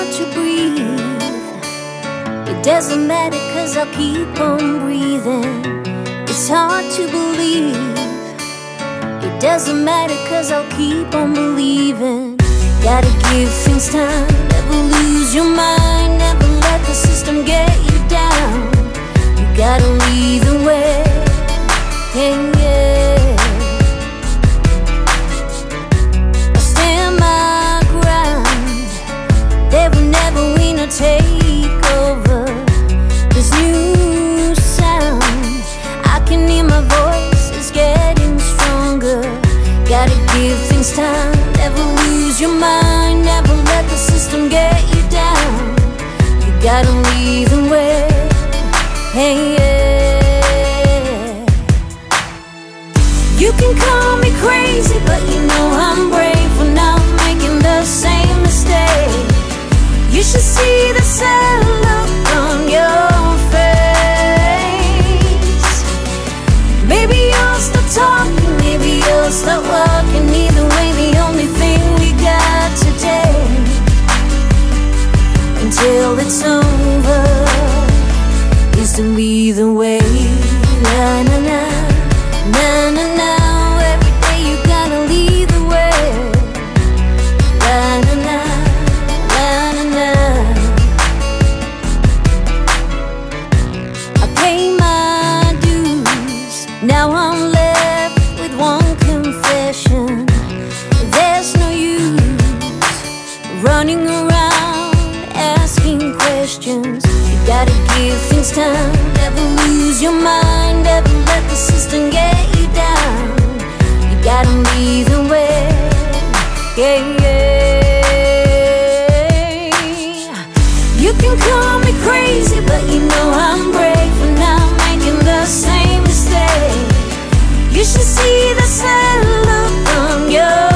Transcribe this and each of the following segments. hard to breathe. It doesn't matter, cause I'll keep on breathing. It's hard to believe. It doesn't matter, cause I'll keep on believing. Gotta give things time, never lose your mind, never let the system get you down. You gotta lead the way, yeah, yeah. I stand my ground, they will never win or take over this new sound. I can hear my voice, it's getting stronger. Gotta give things time, never lose your mind, never let the system get you down. You gotta lead the way, hey, yeah. You can call me crazy, but you know I'm brave for not making the same mistake. You should see the sad look on your face. Maybe you'll stop talking, maybe you'll stop walking. Either way, the only thing we got today, until it's over, is to lead the way. Na na na, na na na. Every day you gotta lead the way. Na na na, na na na. I pay my dues, now I'm left with one confession. There's no use running around asking questions. Gotta give things time, never lose your mind, never let the system get you down. You gotta lead the way, yeah, yeah. You can call me crazy, but you know I'm brave for not making the same mistake. You should see the sad look on your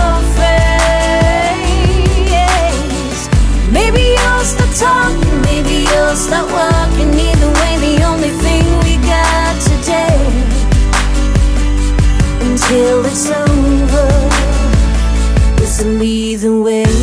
face. Maybe you'll stop talking, maybe you'll stop walking. Either way, the only thing we got today, until it's over, is to lead the way.